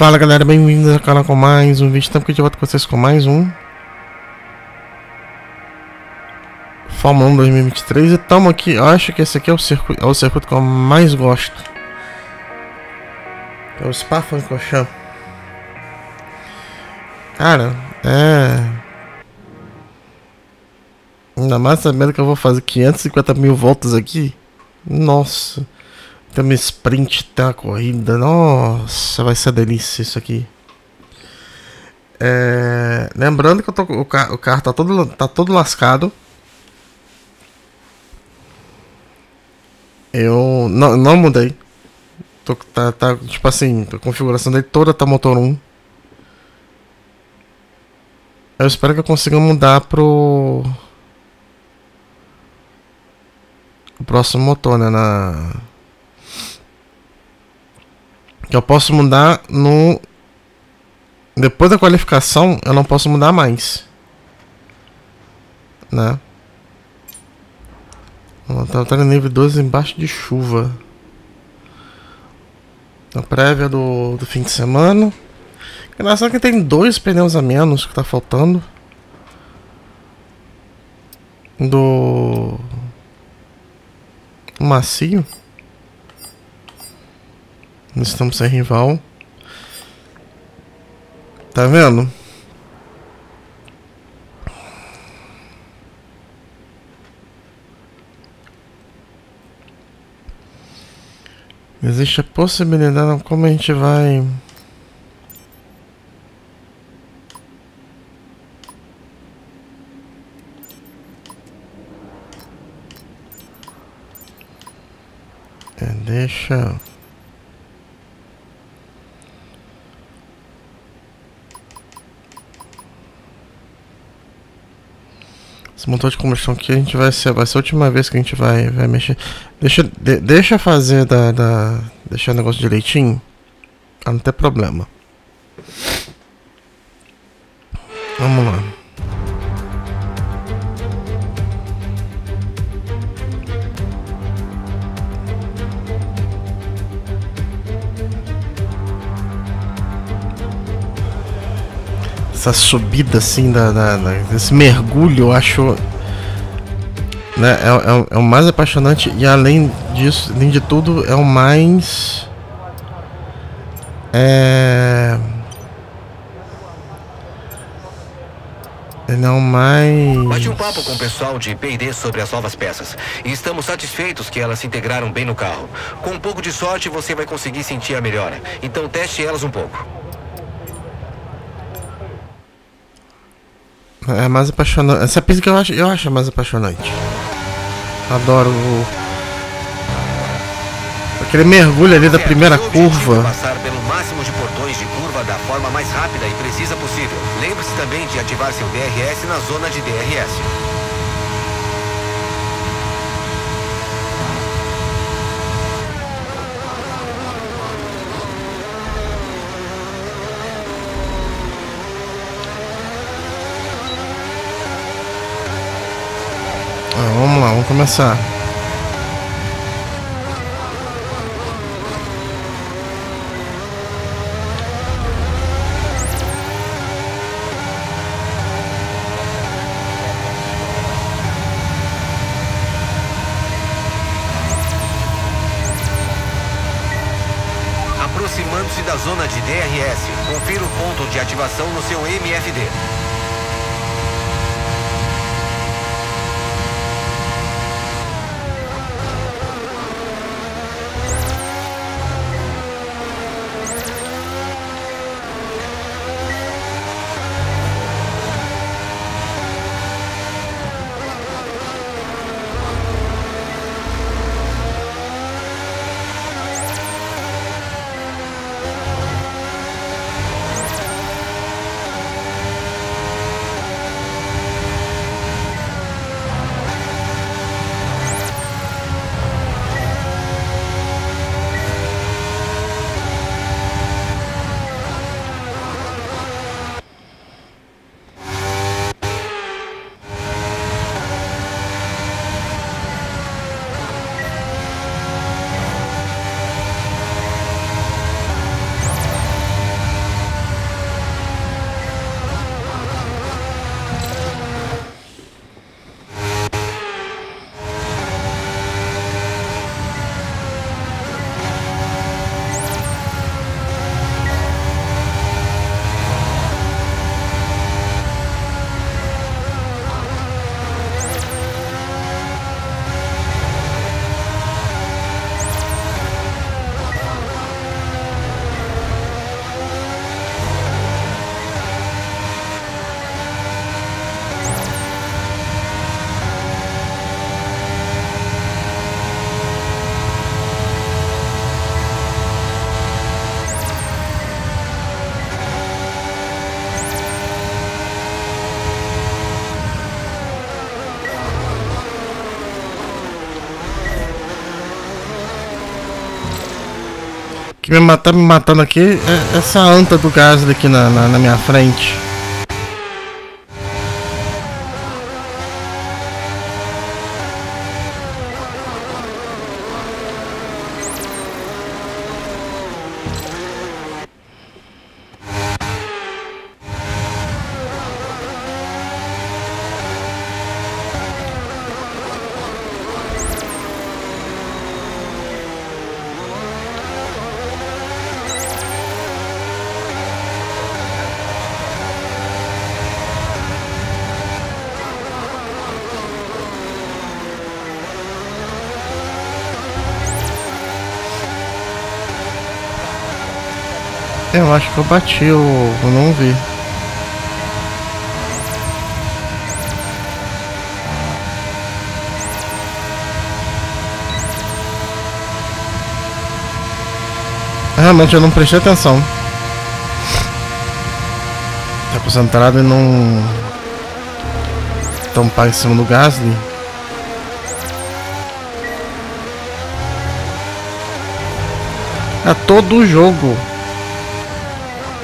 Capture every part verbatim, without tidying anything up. Fala galera, bem-vindos ao canal com mais um vídeo. Estamos aqui de volta com vocês com mais um Fórmula um dois mil e vinte e três. E estamos aqui, eu acho que esse aqui é o circuito, é o circuito que eu mais gosto. É o Spa-Francorchamps. Cara, é... ainda mais sabendo que eu vou fazer quinhentas e cinquenta mil voltas aqui. Nossa, tem uma sprint, tem uma corrida. Nossa, vai ser delícia isso aqui. É... Lembrando que eu tô, o, carro, o carro tá todo, tá todo lascado. Eu não, não mudei. Tô, tá, tá, tipo assim, a configuração dele toda tá motor um. Eu espero que eu consiga mudar pro... o próximo motor, né? Na... que eu posso mudar no... depois da qualificação eu não posso mudar mais, né? Tá no nível doze embaixo de chuva. A prévia do, do fim de semana. Engraçado que tem dois pneus a menos que tá faltando do... macio. Nós estamos sem rival. Tá vendo? Existe a possibilidade. Como a gente vai... é, deixa... esse motor de combustão aqui a gente vai ser, vai ser a última vez que a gente vai, vai mexer. Deixa, de, deixa fazer da, da... deixar o negócio direitinho, pra não ter problema. Vamos lá. Essa subida assim, da, da, da, esse mergulho, eu acho, né, é, é, é o mais apaixonante. E além disso, além de tudo, é o mais... É... Ele é o mais... Bati um papo com o pessoal de P e D sobre as novas peças. E estamos satisfeitos que elas se integraram bem no carro. Com um pouco de sorte, você vai conseguir sentir a melhora. Então teste elas um pouco. É mais apaixonante. Essa pista que eu acho, eu acho mais apaixonante. Adoro o... aquele mergulho ali da primeira curva. Passar pelo máximo de portões de curva da forma mais rápida e precisa possível. Lembre-se também de ativar seu D R S na zona de D R S. Vamos lá, vamos começar. Aproximando-se da zona de D R S, confira o ponto de ativação no seu M F D. que me tá me matando aqui é essa anta do Gasly aqui na, na, na minha frente. Eu acho que eu bati, eu, eu não vi. Realmente eu não prestei atenção. Tá concentrado e não tampar em cima do Gasly. É todo jogo.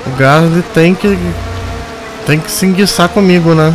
O Gasly tem que tem que se enguiçar comigo, né?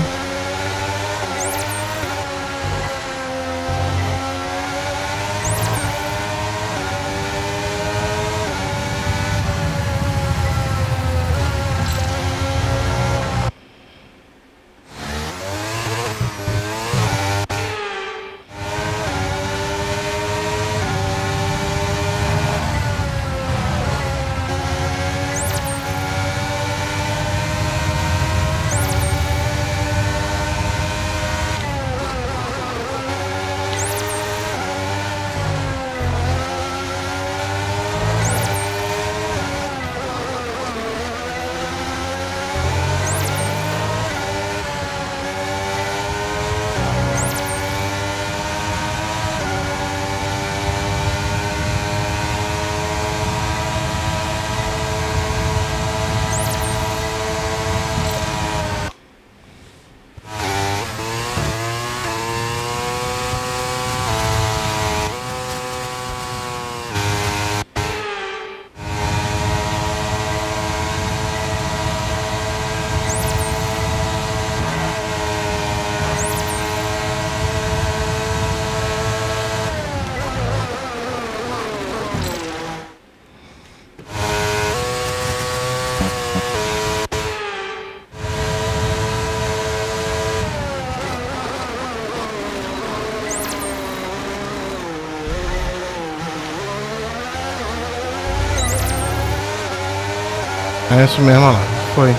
É isso mesmo, olha lá, foi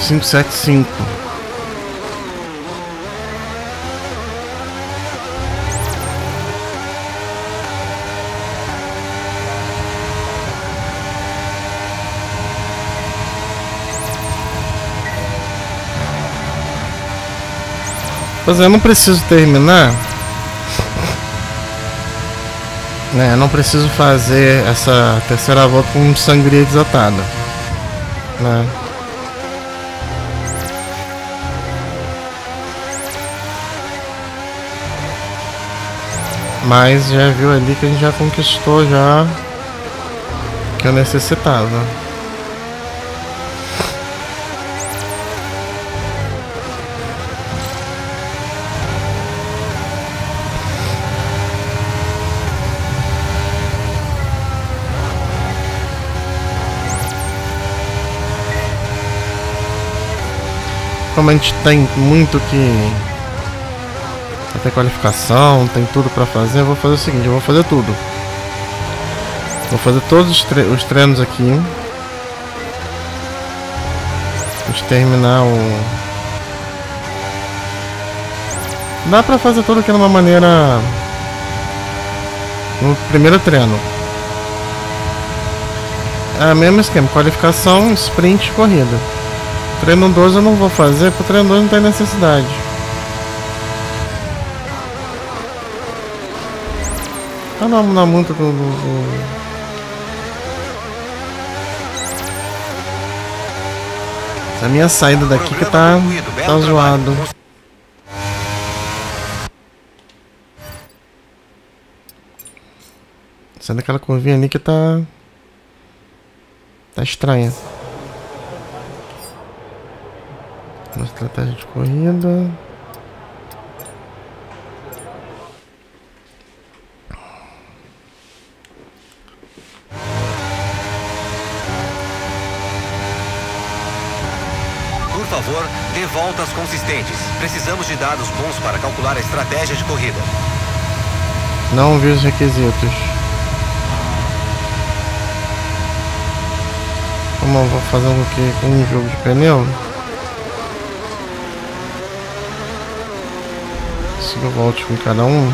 cinco sete cinco. Pois é, eu não preciso terminar, né? Não preciso fazer essa terceira volta com sangria desatada, né? Mas já viu ali que a gente já conquistou já o que eu necessitava. Como a gente tem muito que até qualificação, tem tudo para fazer, eu vou fazer o seguinte, eu vou fazer tudo. Vou fazer todos os, tre os treinos aqui. Vamos terminar o... Dá para fazer tudo aqui de uma maneira... No primeiro treino. É o mesmo esquema, qualificação, sprint e corrida. Treino doze eu não vou fazer, porque o treino doze não tem necessidade. Ah, não, não é muito do, do, do... A minha saída daqui que tá, tá zoado. Sendo aquela curvinha ali que tá... Tá estranha. Nossa estratégia de corrida. Por favor, dê voltas consistentes. Precisamos de dados bons para calcular a estratégia de corrida. Não vi os requisitos. Como eu vou fazer o que com um jogo de pneu? Se eu volto com cada um.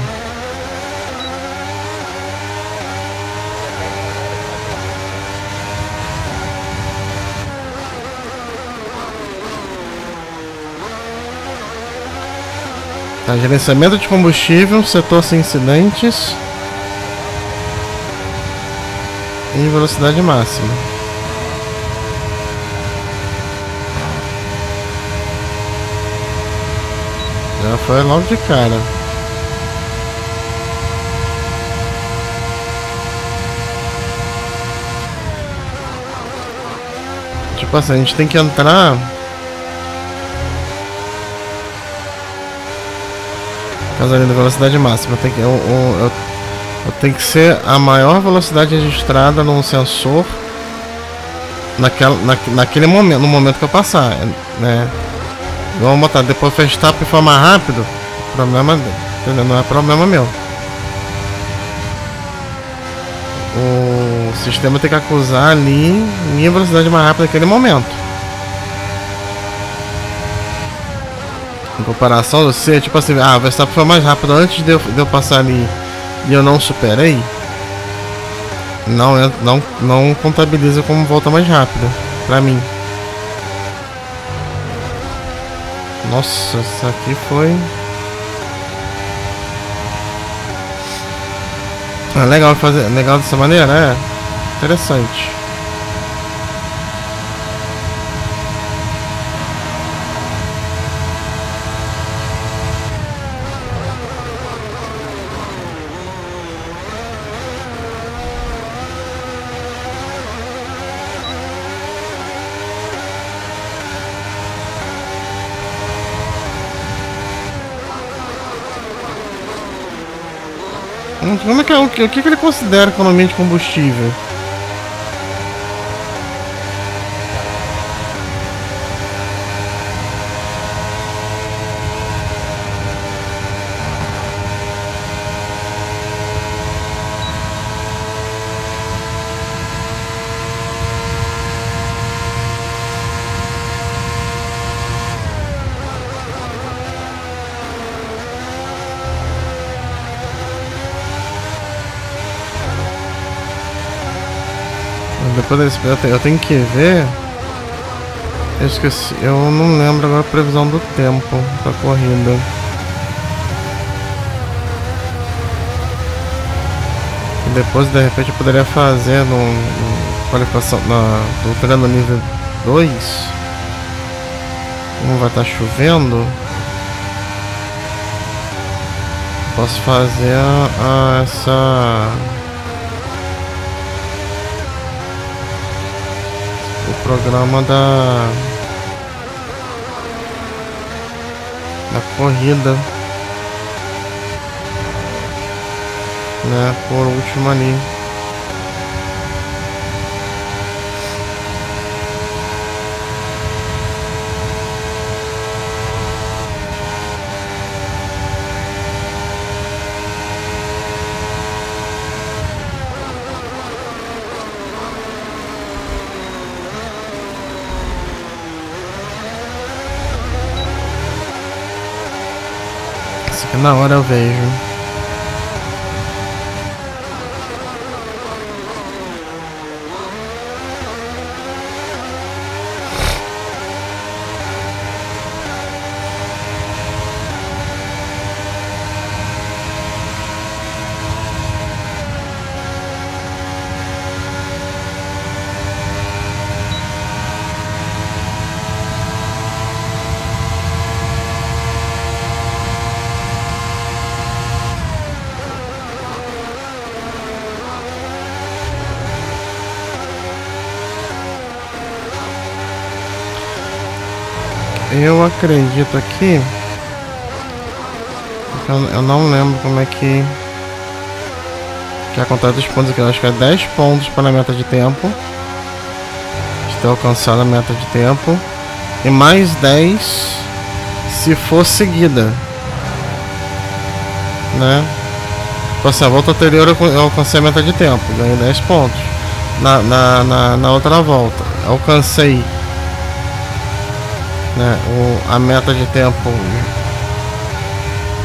Tá, gerenciamento de combustível, setor sem incidentes e velocidade máxima. Já foi logo de cara. Tipo assim, a gente tem que entrar. Gasolina de velocidade máxima. Tem que, eu, eu, eu, eu tenho que ser a maior velocidade registrada num sensor naquela, na, naquele momento, no momento que eu passar, né? Vamos botar, depois Verstappen for mais rápido, problema dele, não é problema meu. O sistema tem que acusar ali minha velocidade mais rápida naquele momento. Em comparação, você, tipo assim, ah, o Verstappen foi mais rápido antes de eu, de eu passar ali e eu não superei. Não, não, não contabiliza como volta mais rápida, pra mim. Nossa, isso aqui foi... Ah, legal fazer, legal dessa maneira, né? Interessante. Como é que, o que, o que ele considera economia de combustível? Depois eu tenho que ver. Eu esqueci. Eu não lembro agora a previsão do tempo da corrida. E depois de repente eu poderia fazer no, no qualificação na, do treino nível dois. Como vai estar chovendo, posso fazer a, a, essa. O programa da da corrida, né, por último ali. Na hora eu vejo. eu acredito aqui. Eu não lembro como é que que acontece os pontos aqui. Eu acho que é dez pontos para a meta de tempo. Estou alcançando a meta de tempo. E mais dez se for seguida, né? Então, assim, a volta anterior eu alcancei a meta de tempo, ganhei dez pontos. Na, na, na, na outra volta alcancei, né, o, a meta de tempo,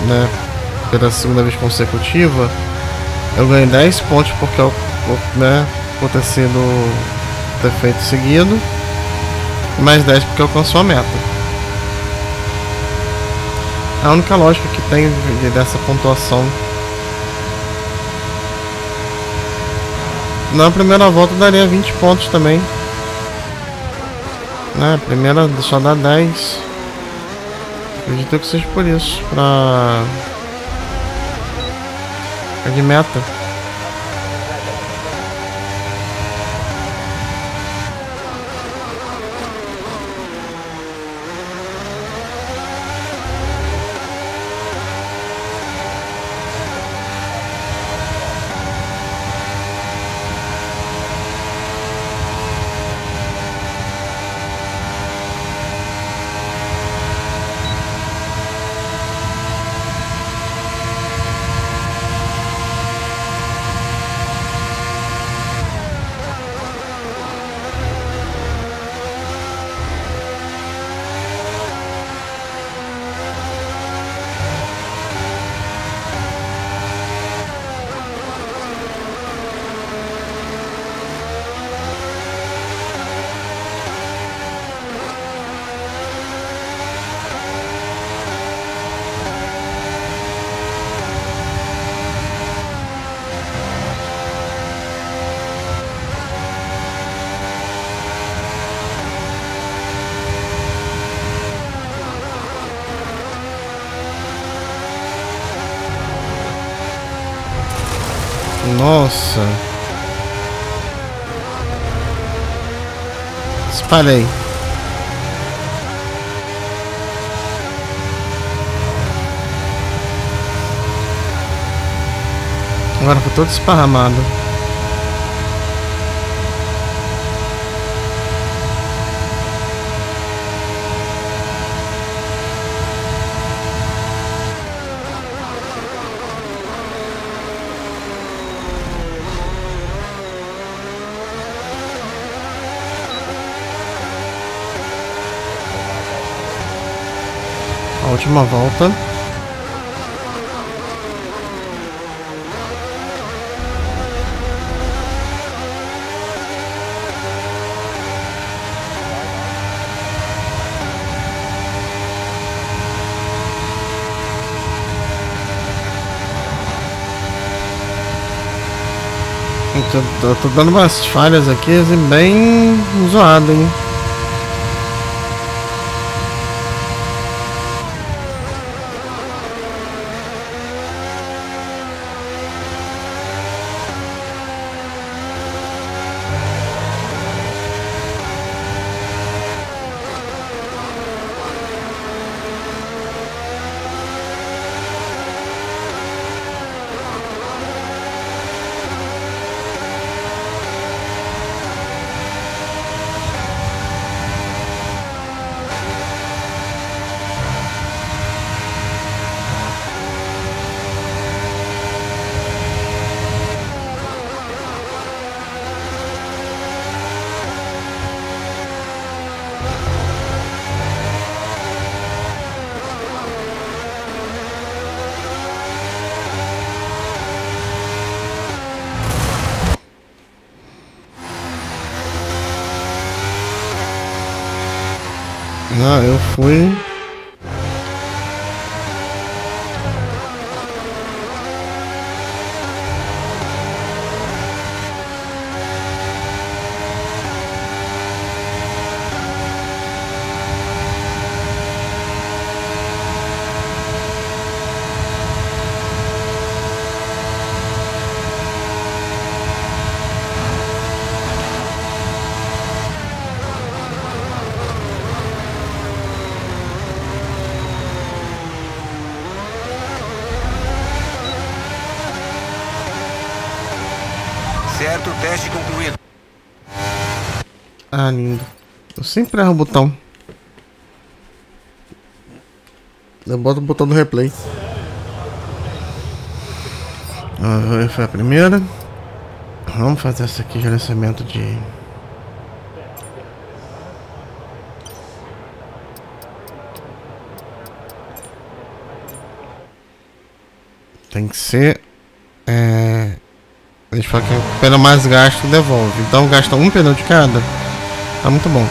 né, pela segunda vez consecutiva. Eu ganhei dez pontos porque eu, né, por ter sido, ter feito seguido. Mais dez porque alcançou a meta. A única lógica que tem dessa pontuação. Na primeira volta daria vinte pontos também, né? Primeira só dá dez. Acredito que seja por isso. Pra... é de meta. Nossa, espalhei. Agora foi todo esparramado. Última volta. Eu tô dando umas falhas aqui assim, bem zoado, hein? Ah, eu fui. Certo, teste concluído. Ah, lindo. Eu sempre erro o botão. Eu boto o botão do replay. Ah, foi a primeira. Vamos fazer essa aqui, gerenciamento de... Tem que ser... É... A gente fala que o pneu mais gasto devolve. Então gasta um pneu de cada. Tá muito bom.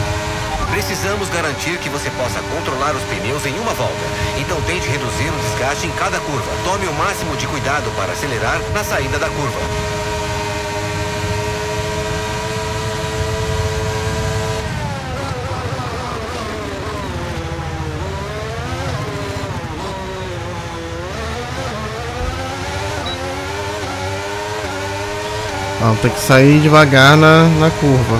Precisamos garantir que você possa controlar os pneus em uma volta. Então tente reduzir o desgaste em cada curva. Tome o máximo de cuidado para acelerar na saída da curva. Ah, tem que sair devagar na, na curva.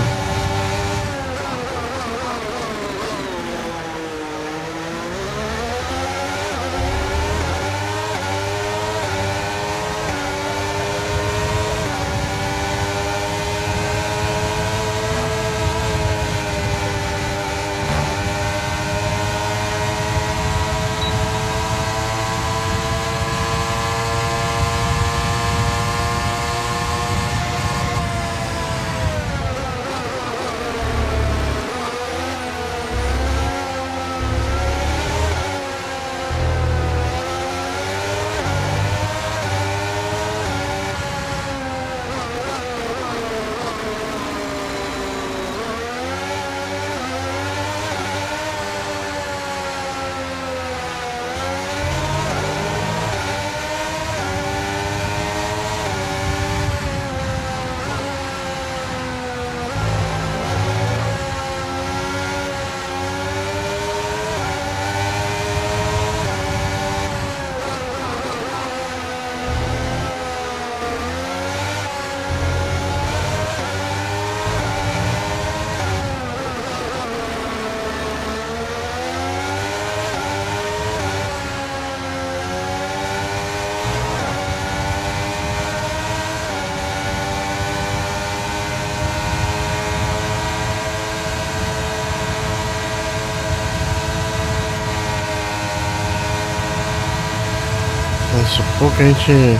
Supor que a gente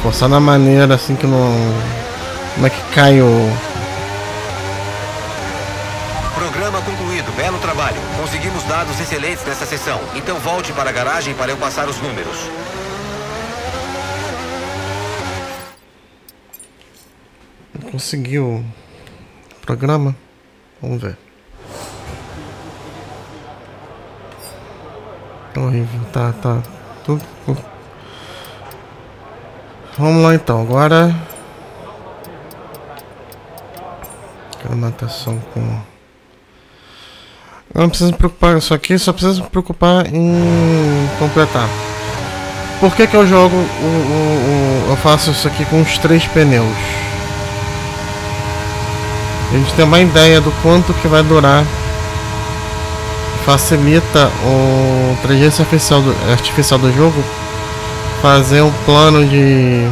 forçar na maneira assim que não... Como é que cai o... Programa concluído, belo trabalho. Conseguimos dados excelentes nessa sessão. Então volte para a garagem para eu passar os números. Conseguiu o programa? Vamos ver. Horrível, tá, tá tudo. Vamos lá então, agora aclimatação com... Eu não preciso me preocupar, só aqui só preciso me preocupar em completar. Por que que eu jogo o, o, o, eu faço isso aqui com os três pneus? A gente tem uma ideia do quanto que vai durar. Facilita o inteligência artificial do, artificial do jogo fazer um plano de,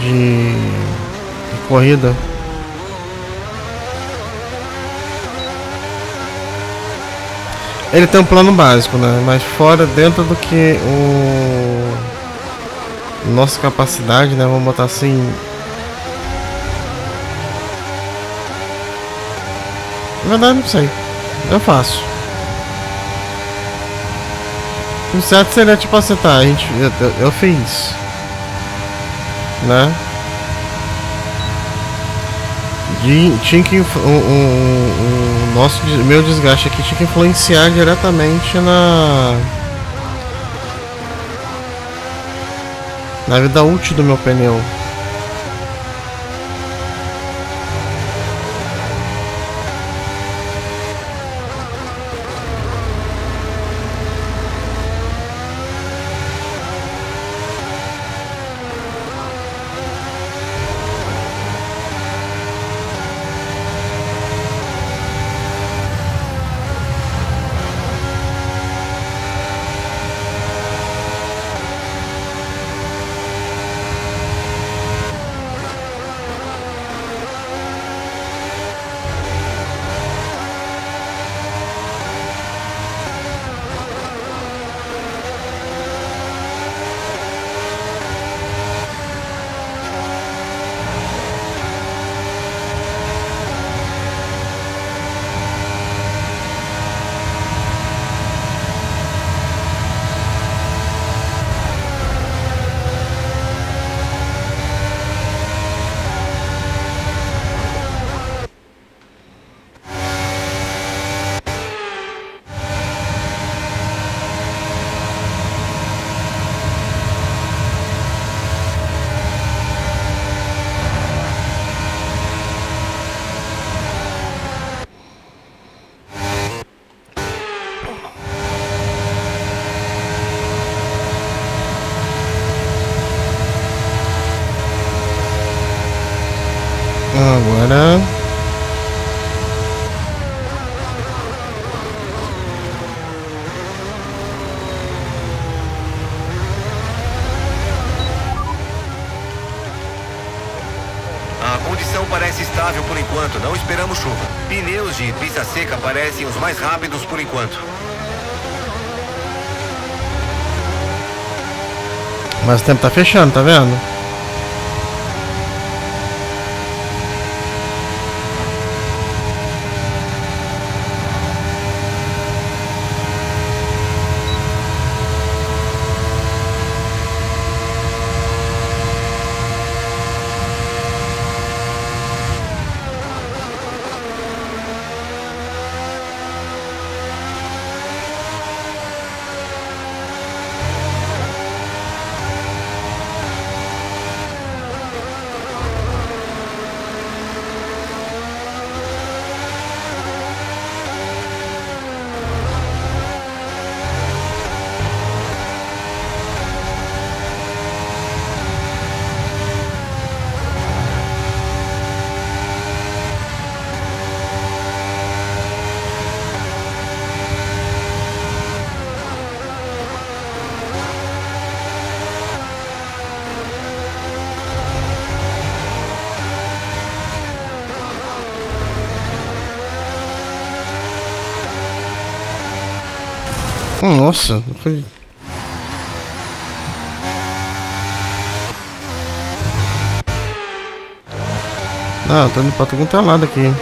de, de corrida. Ele tem um plano básico, né? Mas fora, dentro do que o nossa capacidade, né? Vamos botar assim. Na verdade, não sei. Eu faço. O certo seria tipo acertar, a gente, eu, eu fiz, né? De, tinha que o, o, o nosso, meu desgaste aqui tinha que influenciar diretamente na na vida útil do meu pneu. Agora... A condição parece estável por enquanto, não esperamos chuva. Pneus de pista seca parecem os mais rápidos por enquanto. Mas o tempo tá fechando, tá vendo? Nossa, foi... Ah, tô indo pra todo outro lado aqui.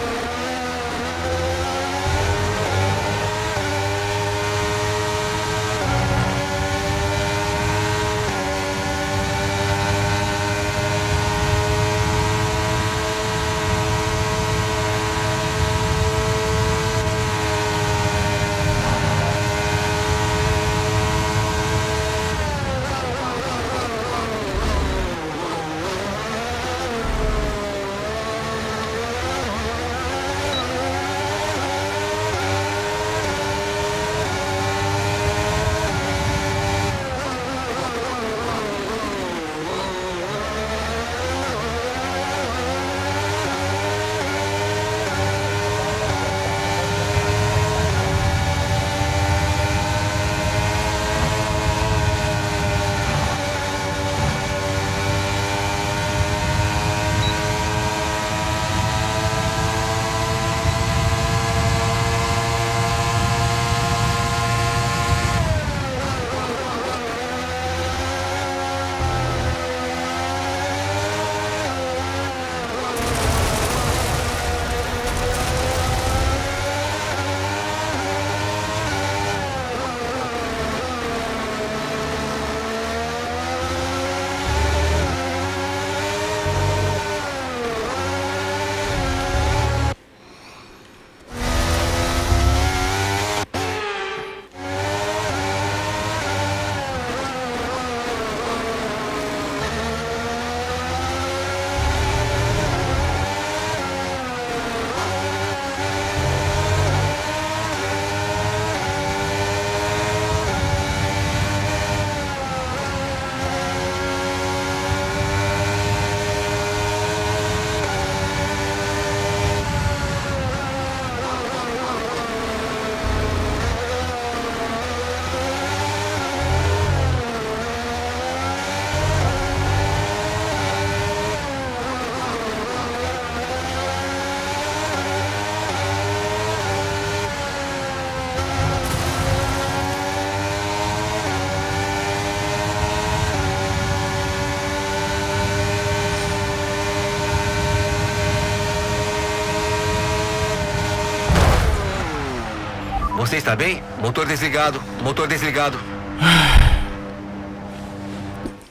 Você está bem? Motor desligado, motor desligado.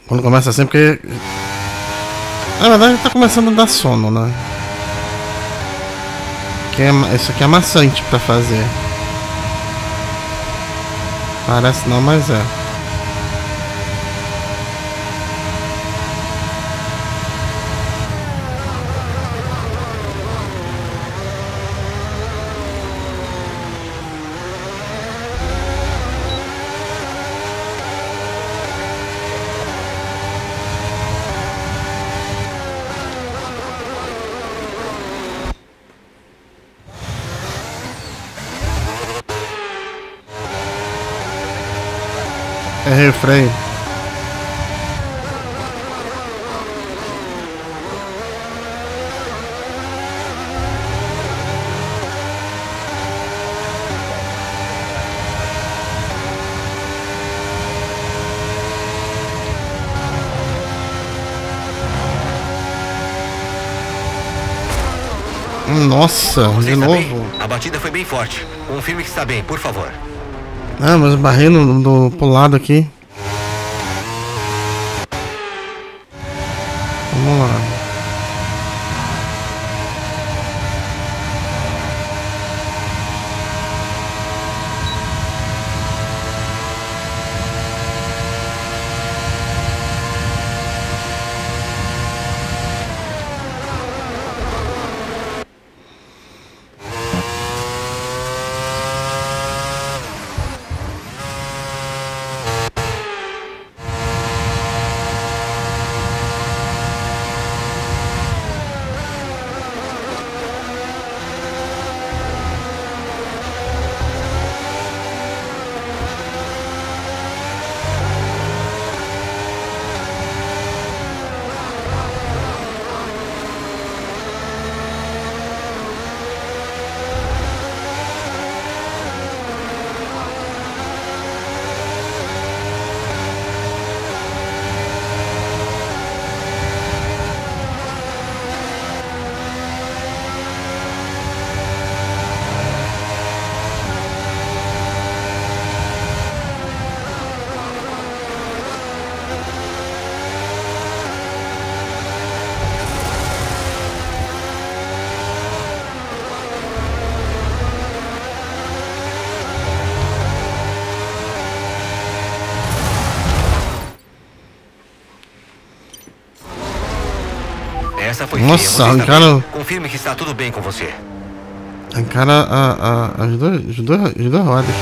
Quando começa assim, porque... Na verdade, tá começando a dar sono, né? Que é... Isso aqui é amassante pra fazer. Parece não, mas é. É refreio. Nossa, você de novo. Bem? A batida foi bem forte. Confirme que está bem, por favor. Ah, mas eu barrei no, do, pro lado aqui. Vamos lá. Essa foi Nossa, arrancaram. Confirme que está tudo bem com você. Arrancaram a, a, as, duas, as, duas, as duas rodas.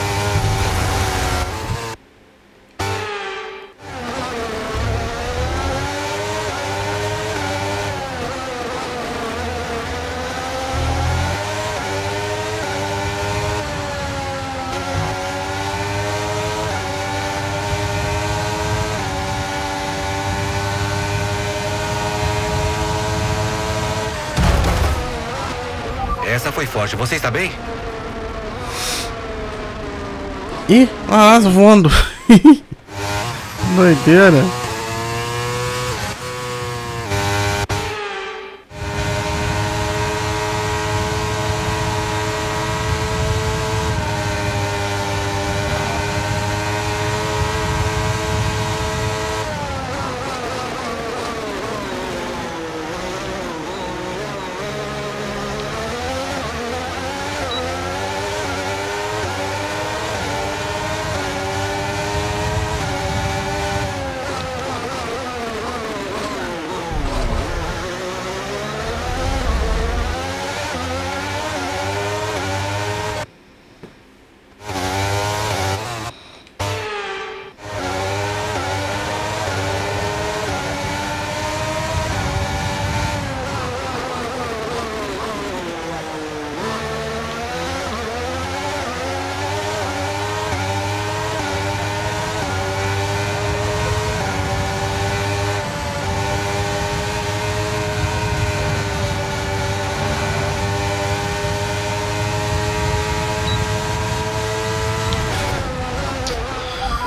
Essa foi forte, você está bem? Ih, a asa voando. Doideira.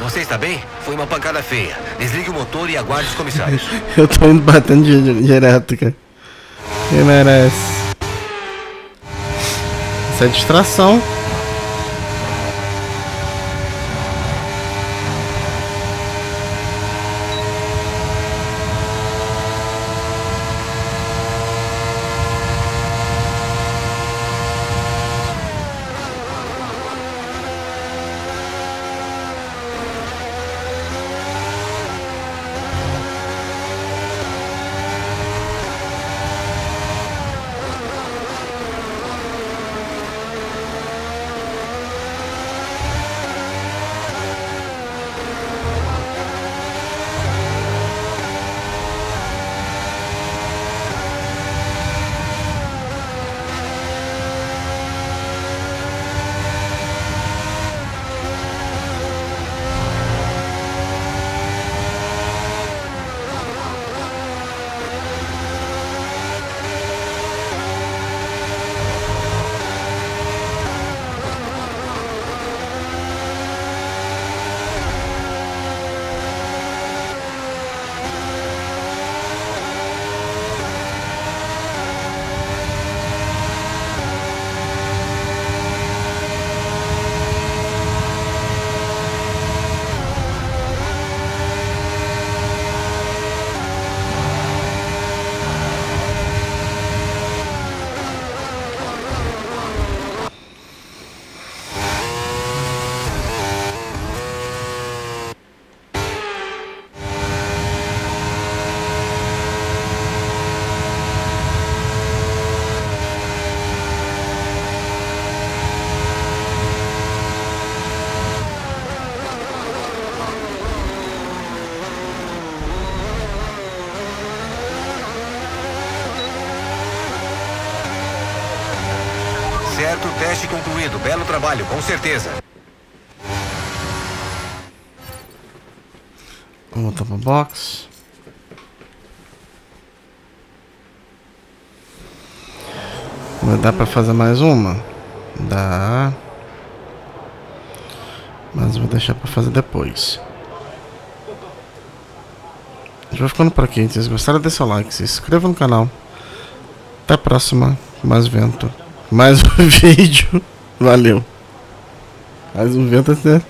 Você está bem? Foi uma pancada feia. Desligue o motor e aguarde os comissários. Eu tô indo batendo direto, cara. Quem merece? Isso é distração. Outro teste concluído. Belo trabalho, com certeza. Vamos voltar para o box. Dá para fazer mais uma? Dá. Mas vou deixar para fazer depois. A gente vai ficando por aqui. Se vocês gostaram, deixa o like, se inscreva no canal. Até a próxima. Mais vento. Mais um vídeo. Valeu. Mais um vento, né?